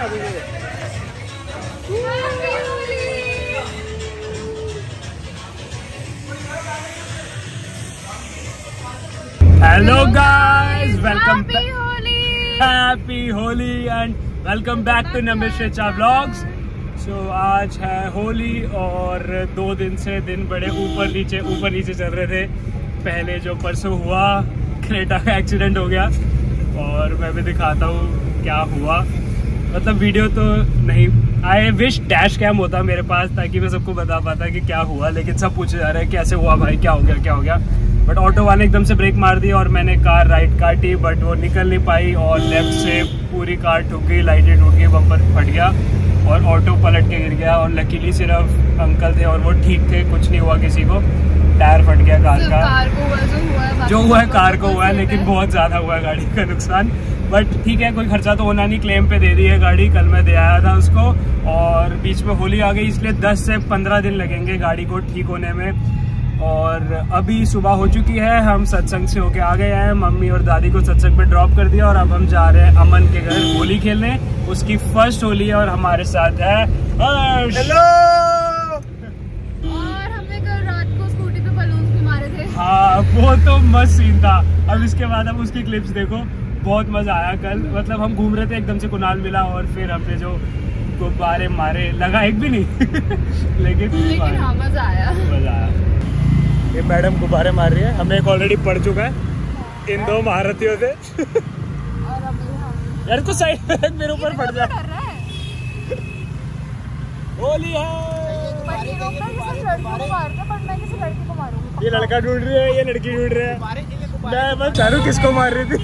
Hello guys, welcome happy Holi and welcome back to Richa vlogs. So आज है होली और दो दिन से दिन बड़े ऊपर नीचे चल रहे थे। पहले जो परसों हुआ क्रेटा का एक्सीडेंट हो गया और मैं भी दिखाता हूँ क्या हुआ। मतलब वीडियो तो नहीं, आई विश डैश कैम होता मेरे पास ताकि मैं सबको बता पाता कि क्या हुआ, लेकिन सब पूछे जा रहे हैं कैसे हुआ भाई, क्या हो गया। बट ऑटो वाले एकदम से ब्रेक मार दी और मैंने कार राइट काटी बट वो निकल नहीं पाई और लेफ्ट से पूरी कार टूट गई, लाइटें टूट गई, बम्पर फट गया और ऑटो पलट के गिर गया। और लकीली सिर्फ अंकल थे और वो ठीक थे, कुछ नहीं हुआ किसी को। टायर फट गया कार का, जो हुआ है कार को हुआ है, लेकिन बहुत ज़्यादा हुआ है गाड़ी का नुकसान। बट ठीक है, कोई खर्चा तो होना नहीं, क्लेम पे दे दी है गाड़ी, कल मैं दे आया था उसको। और बीच में होली आ गई इसलिए 10 से 15 दिन लगेंगे गाड़ी को ठीक होने में। और अभी सुबह हो चुकी है, हम सत्संग से होके आ गए हैं, मम्मी और दादी को सत्संग पे ड्रॉप कर दिया और अब हम जा रहे हैं अमन के घर होली खेलने। उसकी फर्स्ट होली है और हमारे साथ है हाँ, वो तो मस्त सीन था। अब इसके बाद हम उसकी क्लिप्स देखो, बहुत मज़ा आया कल। मतलब हम घूम रहे थे, एकदम से कुणाल मिला और फिर हमने जो गुब्बारे मारे, लगा एक भी नहीं लेकिन हाँ, मज़ा आया। ये मैडम गुब्बारे मार रही है, हमें एक ऑलरेडी पढ़ चुका है इन दो महारथियों से यार कुछ साइड मेरे ऊपर पड़ जाए। ये लड़का ढूंढ रही है, ये लड़की ढूंढ रही है, मैं बस चारू किसको मार रही थी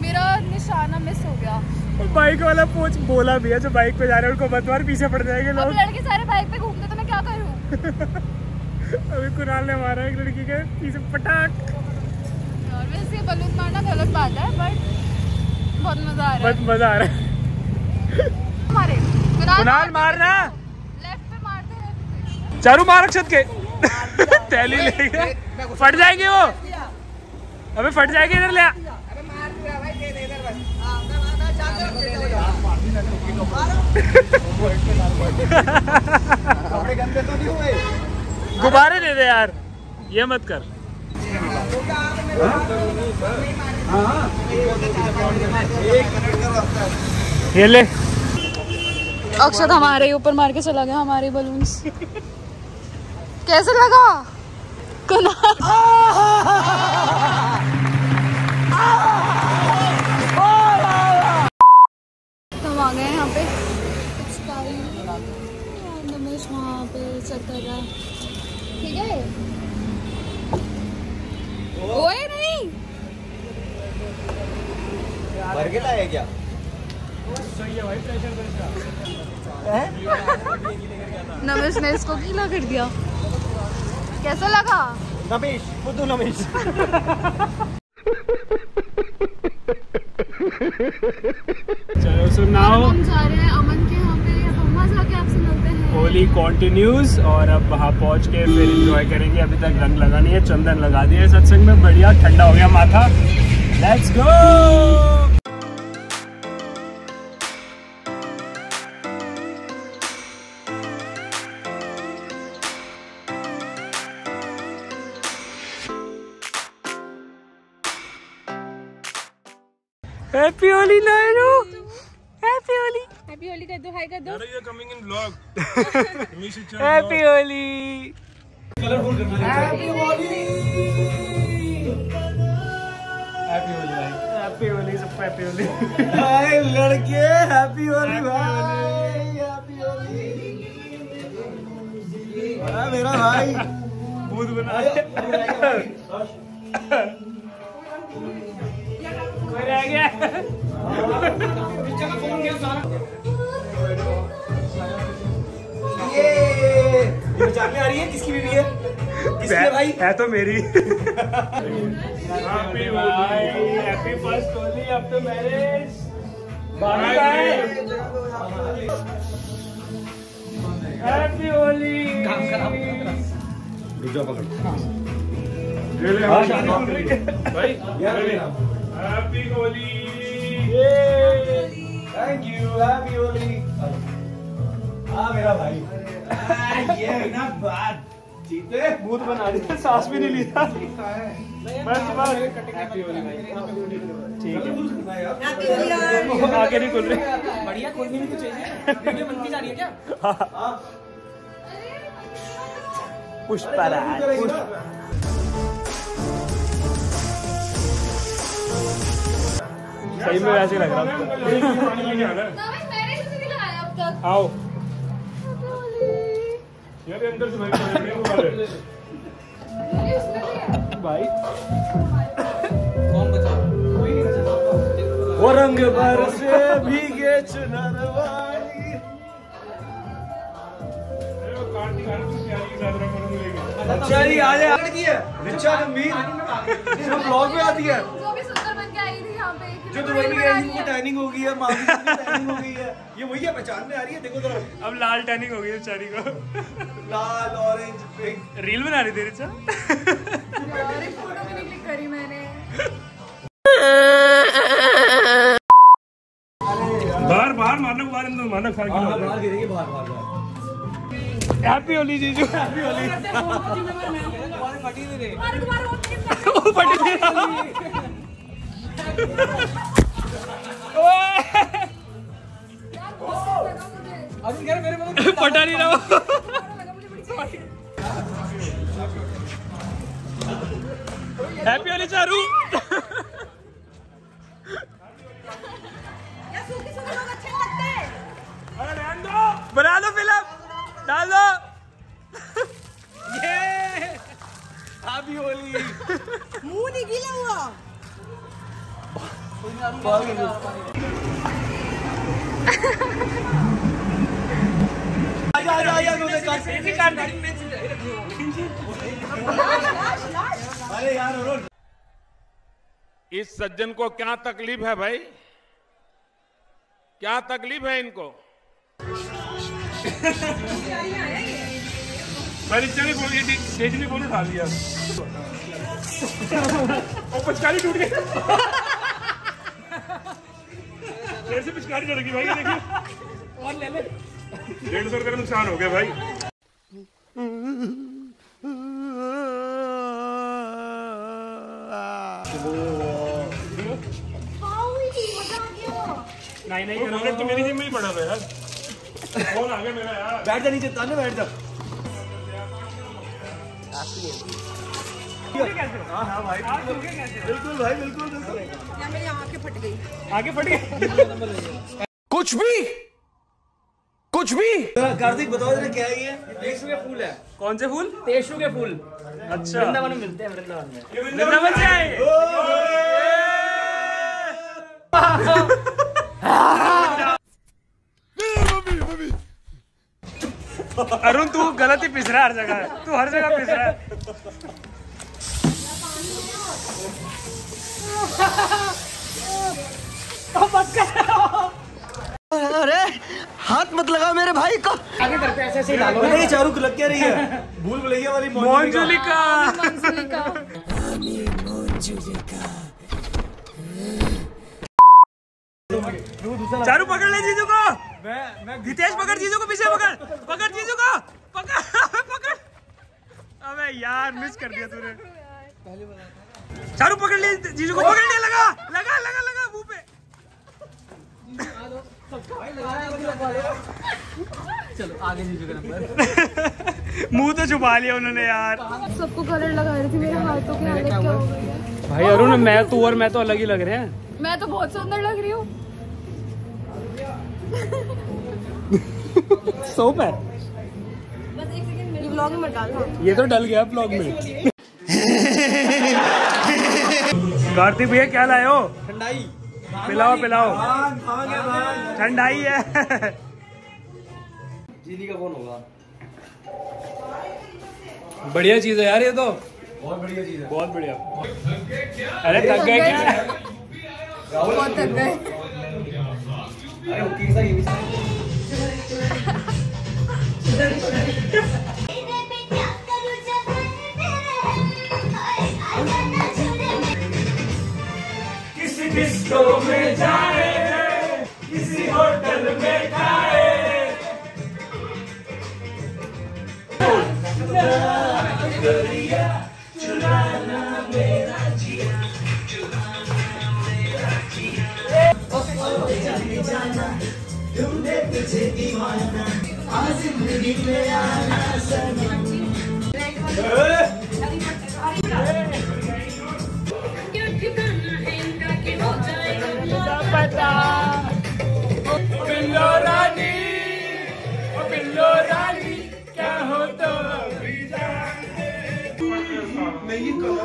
मेरा निशाना मिस हो गया। बाइक वाला पूछ बोला भी है, जो बाइक पे जा रहे हैं उनको मत मार, पीछे पड़ जाएंगे लोग। लड़के सारे बाइक पे घूमते तो मैं क्या करूं अभी कुणाल ने मारा एक लड़की के पीछे पटाख। वैसे बलून मारना गलत बात है बट बहुत मजा आ रहा है। कुणाल मारना, चारू मार अक्षत के थैली ले गया, फट जाएगी वो, अबे फट जाएगी, इधर ले आ। गुब्बारे दे दे यार, ये मत कर। ये ले, अक्षत हमारे ऊपर मार के चला गया हमारे बलून्स। कैसे लगा कुणाल? हम आ गए यहाँ पे, नमेश वहाँ पे चेक कर रहा है, ठीक है। ओए नहीं भर के लाया क्या? नमेश ने इसको गीला कर दिया। कैसा लगा नमेश? खुद नमेश चलो सो नाउ हम जा रहे हैं अमन के यहाँ पे, हम जाके आपसे मिलते हैं। होली कंटिन्यूज और अब वहाँ पहुँच के फिर इंजॉय करेंगे। अभी तक रंग लगा नहीं है, चंदन लगा दिया है सत्संग में, बढ़िया ठंडा हो गया माथा। Let's go. हैप्पी होली नायरू, हैप्पी होली कर दो, हाय कर दो। You are coming in vlog. Happy Holi, colourful करना है। हैप्पी होली सबको हैप्पी होली। हाय लड़के, हैप्पी होली भाई, हैप्पी होली। अरे मेरा भाई भूत बना रह गया ये जान में आ रही है किसकी बीवी है, किसकी भाई है तो मेरी। Happy Holi, happy first Holi after marriage. Happy Holi. काम खराब रुजा पकड़ भाई। Happy Holi, happy thank you, happy Holi. हाँ मेरा भाई, ये ना बात जीते भूत बना रही, सांस भी नहीं लिया। ठीक है आगे नहीं खुल रही, बढ़िया खोलनी भी तो चाहिए, बनती जा रही है क्या? पुष्पा सही में वैसे लग रहा है। आओ यार अंदर से भाई, कौन बचा? वो रंग बरसे भीगे चुनर वाली, अच्छा जी आ जाए लड़की है रिचा गंभीर, ब्लॉग में आती है जो दुबई में गई, उनको टैनिंग हो गई है, माफी टैनिंग हो गई है, ये वही है, पहचान में आ रही है, देखो जरा अब लाल टैनिंग हो गई है बेचारी को, लाल ऑरेंज पिंक। रील बना रही थी रिचा, फोटो भी क्लिक करी मैंने। बाहर बाहर मारना, बाहर अंदर मारना, फाड़ के बाहर गिरेगी, बाहर बाहर। हैप्पी होली जीजू, हैप्पी होली। फटी नहीं रही पटा नहीं रहा। हैप्पी होली चारू, बना दो फिल्म, डाल दो। ये हैप्पी होली, मुंह नहीं गीला हुआ। इस सज्जन को क्या तकलीफ है भाई, क्या तकलीफ है इनको? स्टेज में बोले खा लिया, पिचकारी टूट गई, कैसे पिचकारी चलेगी भाई, देखिए और ले ले। 150 का नुकसान हो गया भाई। नहीं करोगे तो मेरी जिम्मे ही पड़ा है यार, फोन आ गया मेरा यार। बैठ जा नीचे, ताने बैठ जा। हाँ भाई बिल्कुल, भाई बिल्कुल। मेरी आंखें फट गई, आगे फट गई। कुछ भी कार्तिक बताओ जरा क्या है ये? टेशु के फूल है। कौन से फूल? टेशु के फूल। अच्छा, वृंदावन में मिलते हैं, वृंदावन से आए। अरुण तू गलत ही पिस रहा, हर जगह तू हर जगह पिस रहा है। अरे हाथ मत लगा मेरे भाई को, आगे करते ऐसे ऐसे डालो। नहीं चारू को लग क्या रही है, भूल भुलैया वाली मोंजुलिका। चारू पकड़ ले जीजू को, मैं हितेश पकड़ जीजू को, पीछे पकड़ जीजू को, पकड़। अबे यार मिस कर दिया तूने, पहले बता। चारू पकड़ ले जीजू को, पकड़ ले, लगा लगा लगा लगा मुंह पे। चलो आगे जीजू का नंबर। मुंह तो छुपा लिया उन्होंने यार, सबको कलर लगा रही थी, मेरे हाथों के अलग क्या हो गया भाई। अरुण मैं तो अलग ही लग रहे हैं, मैं तो बहुत सुंदर लग रही हूँ। सोप है बस, एक सेकंड मेरे ब्लॉग में मत डालना, ये तो डल गया ब्लॉग में। कार्तिक भैया क्या लाए हो? ठंडाई पिलाओ पिलाओ, ठंडाई है। जीनी का फोन होगा, बढ़िया चीज है यार ये तो, बहुत बढ़िया चीज है, बहुत बढ़िया। अरे थक गए क्या? बहुत थक गए। अरे वकील साहब किसी डिस्को में जाए, किसी तुझे दीवाना आ जिंदगी में आना सनम। क्या ठिकाना है इनका कि हो जाएगा ना पता। ओ बिल्लो रानी क्या हो तो अभी जाने नहीं करो।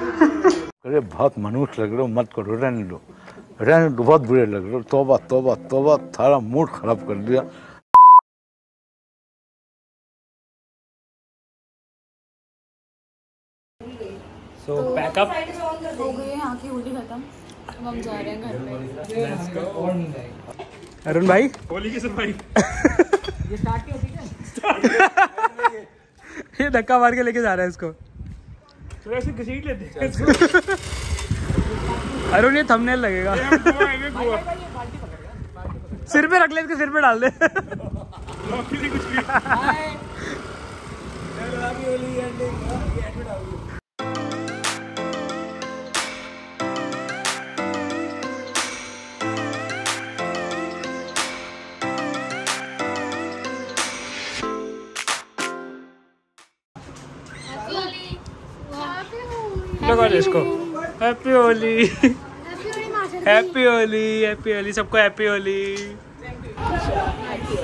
अरे बहुत मनुष्य लग रहे हो, मत करो, रहने लो, बहुत बुरे लग रहे। तोबा तोबा तोबा, थारा मूड खराब कर दिया। So pack up हो गई है, आंखें उल्टी खत्म। अब हम जा रहे हैं घर पे। Let's go। अरुण भाई होली की सफाई ये स्टार्ट क्यों होती है? ये धक्का मार के लेके जा रहा है इसको। थोड़ा सा घसीट लेते हैं इसको। अरुण ये थंबनेल लगेगा। सिर पे रख ले, इसके सिर पे डाल दे। लगा दे इसको। Happy Holi, happy Holi, happy Holi, सबको हैप्पी होली,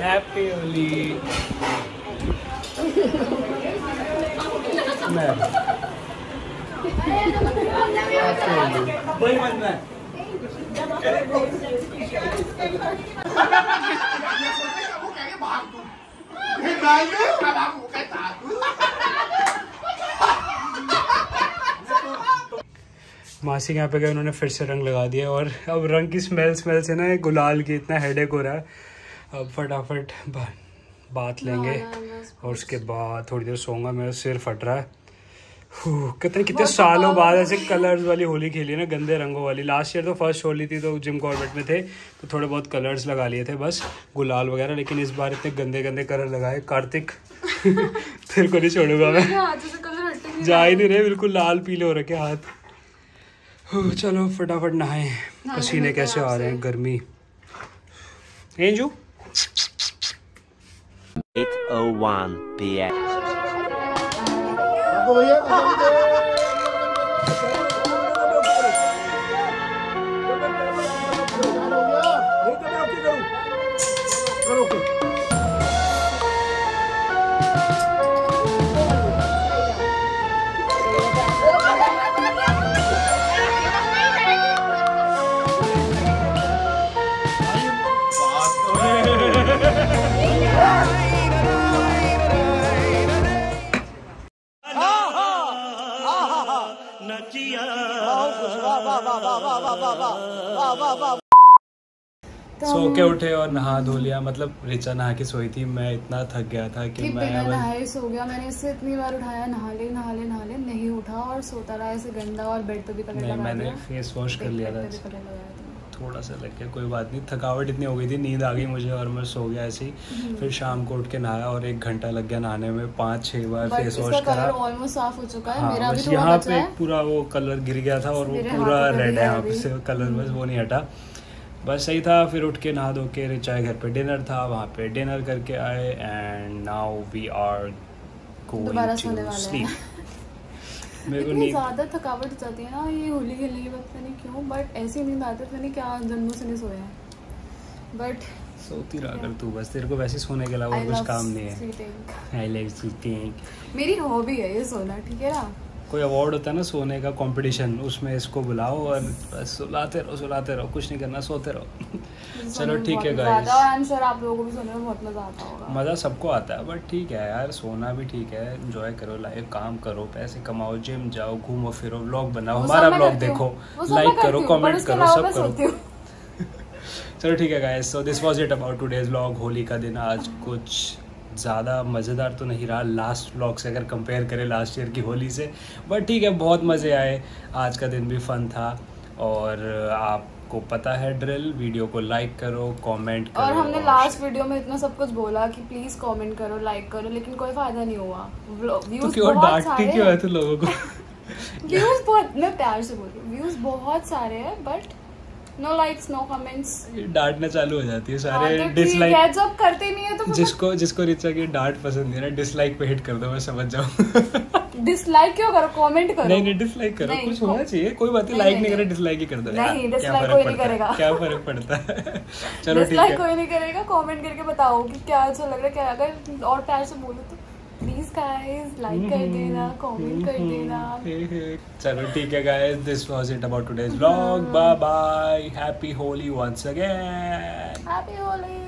हैप्पी होली। मासी के यहाँ पे गए, उन्होंने फिर से रंग लगा दिया और अब रंग की स्मेल से ना गुलाल की इतना हेडेक हो रहा है। अब फटाफट बात लेंगे और उसके बाद थोड़ी देर सोऊंगा। मेरा सिर फट रहा है। कितने सालों बाद ऐसे कलर्स वाली होली खेली ना, गंदे रंगों वाली। लास्ट ईयर तो फर्स्ट होली थी तो जिम कॉर्बेट में थे तो थोड़े बहुत कलर्स लगा लिए थे, बस गुलाल वगैरह। लेकिन इस बार इतने गंदे गंदे कलर लगाए। कार्तिक तेरे को नहीं छोड़ूंगा मैं, जा ही नहीं रहे। बिल्कुल लाल पीले हो रखे हाथ। चलो फटाफट नहाए, पसीने कैसे आ रहे हैं, गर्मी। एंजू 8:01 PM सो के उठे और नहा धो लिया। मतलब रिचा नहा के सोई थी, मैं इतना थक गया था कि मैं बिना नहाए सो गया। मैंने इससे इतनी बार उठाया, नहा ले, नहीं उठा और सोता रहा ऐसे गंदा। और बेड पे भी कलर लगा। मैंने फेस वॉश कर लिया था, थोड़ा सा लग गया, कोई बात नहीं। थकावट इतनी हो गई थी, नींद आ गई मुझे और मैं सो गया ऐसे ही। फिर शाम को उठ के नहाया और 1 घंटा लग गया नहाने में। 5-6 बार फेस वॉश करा। ऑलमोस्ट साफ हो चुका है मेरा भी। यहाँ पे पूरा वो कलर गिर गया था और वो पूरा रेड है यहाँ पे कलर, बस वो नहीं हटा, बस सही था। फिर उठ के नहा धो के रिचा घर पे डिनर था, वहाँ पे डिनर करके आए and now we are going to sleep. मेरे को ज़्यादा थकावट हो जाती है ना ये होली खेलने के बाद, पता नहीं क्यों, बट ऐसी नींद आती है, मैंने क्या जन्मों से नहीं सोया। बट सोती रहा कर तू, बस तेरे को वैसे सोने के अलावा कुछ काम नहीं है। आई लव स्लीपिंग, मेरी हॉबी है ये सोना, ठीक है ना। कोई अवार्ड होता है ना सोने का कंपटीशन, उसमें इसको बुलाओ और बस सुलाते रहो, कुछ नहीं करना, सोते रहो। चलो ठीक है गाइस, आप लोगों को भी सोने में बहुत मज़ा आता होगा। मज़ा सबको आता है, बट ठीक है यार, सोना भी ठीक है। एंजॉय करो लाइफ, काम करो, पैसे कमाओ, जिम जाओ, घूमो फिरो, व्लॉग बनाओ, हमारा व्लॉग देखो, लाइक करो, कमेंट करो, सब करो। चलो ठीक है guys, so this was it about today's vlog. Holi का दिन आज कुछ ज़्यादा मज़ेदार तो नहीं रहा लास्ट व्लॉग से, अगर कंपेयर करें लास्ट ईयर की होली से, बट ठीक है, बहुत मज़े आए। आज का दिन भी फन था। और आपको पता है ड्रिल, वीडियो को लाइक करो, कमेंट करो। और हमने लास्ट वीडियो में इतना सब कुछ बोला कि प्लीज़ कमेंट करो, लाइक करो, लेकिन कोई फ़ायदा नहीं हुआ। व्यूज़ क्यों डांटती क्यों है तो लोगों को? व्यूज़ बहुत, मैं प्यार से बोल रही हूँ, व्यूज़ बहुत सारे हैं, but no likes no comments, डांटना चालू हो जाती है सारे डिसलाइक गैस अप करते नहीं है तो जिसको रिचा की डांट पसंद है ना डिसलाइक पे हिट कर दो, मैं समझ जाऊं। डिसलाइक क्यों करो, कमेंट करो। नहीं नहीं डिसलाइक करो, कुछ होना चाहिए, कोई बात नहीं, लाइक नहीं करे डिसलाइक ही कर दो, नहीं डिसलाइक कोई नहीं करेगा, क्या फर्क पड़ता है। चलो डिसलाइक कोई नहीं करेगा, कमेंट करके बताओ कि क्या अच्छा लग रहा है, क्या अगर और प्यार से बोलो तो प्लीज गाइस लाइक कर देना, कमेंट कर देना। चलो ठीक है guys, this was it about today's vlog, bye bye, happy Holi once again, happy Holi.